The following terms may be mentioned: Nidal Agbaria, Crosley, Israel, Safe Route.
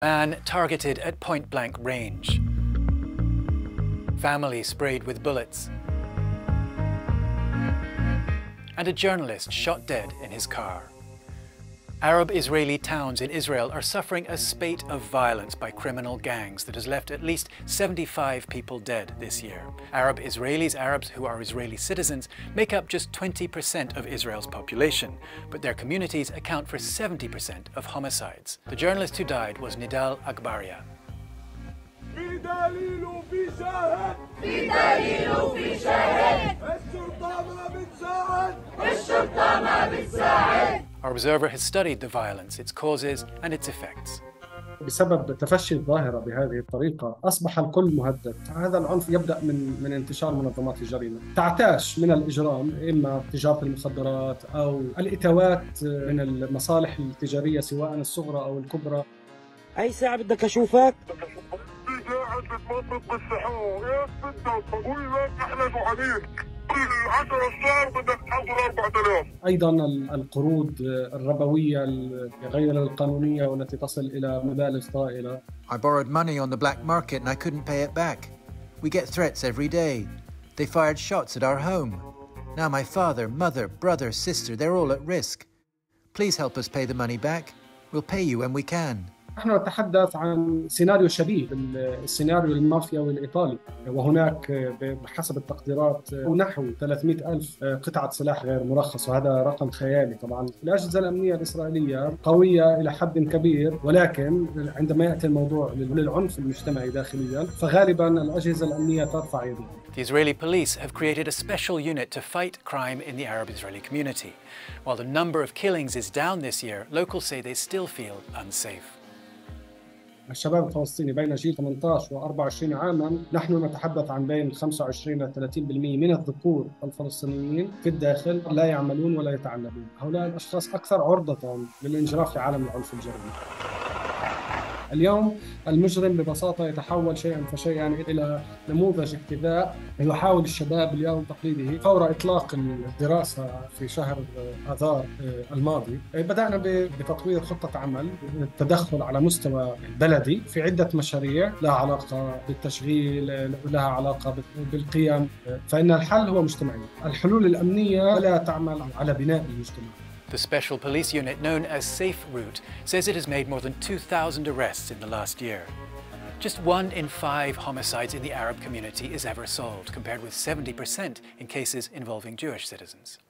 Man targeted at point-blank range. Family sprayed with bullets. And a journalist shot dead in his car. Arab-Israeli towns in Israel are suffering a spate of violence by criminal gangs that has left at least 75 people dead this year. Arabs who are Israeli citizens, make up just 20% of Israel's population, but their communities account for 70% of homicides. The journalist who died was Nidal Agbaria. Our observer has studied the violence, its causes and its effects. بسبب تفشي الظاهرة بهذه الطريقة أصبح الكل مهدد. هذا العنف يبدأ من انتشار منظمات الجريمة. تعتاش من الإجرام إما تجارة المخدرات أو الإتاوات من المصالح التجارية سواء الصغرى أو الكبرى. أي ساعة بدك أشوفك؟ في قاعد بتمطط بالسحور، إيش بدك؟ بقول لك أحلى أبو عليك. أيضاً القروض الربوية غير القانونية والتي تصل إلى مبالغ طائلة. I borrowed money on the black market and I couldn't pay it back. We get threats every day. They fired shots at our home. Now my father, mother, brother, sister, they're all at risk. Please help us pay the money back. We'll pay you when we can. نحن نتحدث عن سيناريو شبيه بالسيناريو المافياوي الإيطالي، وهناك بحسب التقديرات نحو 300,000 قطعة سلاح غير مرخص، وهذا رقم خيالي طبعاً. الأجهزة الأمنية الإسرائيلية قوية إلى حد كبير، ولكن عندما يأتي الموضوع للعنف المجتمعي داخلياً فغالباً الأجهزة الأمنية ترفع يدها. The Israeli police have created a special unit to fight crime in the Arab-Israeli community. While the number of killings is down this year, locals say they still feel unsafe. الشباب الفلسطيني بين جيل 18 و 24 عاماً، نحن نتحدث عن بين 25 إلى 30% من الذكور الفلسطينيين في الداخل لا يعملون ولا يتعلمون. هؤلاء الأشخاص أكثر عرضة للانجراف في عالم العنف الجريمي. اليوم المجرم ببساطة يتحول شيئاً فشيئاً إلى نموذج احتذاء يحاول الشباب اليوم تقليده. فور إطلاق الدراسة في شهر آذار الماضي بدأنا بتطوير خطة عمل للتدخل على مستوى بلدي في عدة مشاريع لها علاقة بالتشغيل، لها علاقة بالقيم، فإن الحل هو مجتمعي. الحلول الأمنية لا تعمل على بناء المجتمع. The special police unit known as Safe Route says it has made more than 2,000 arrests in the last year. Just 1 in 5 homicides in the Arab community is ever solved, compared with 70% in cases involving Jewish citizens.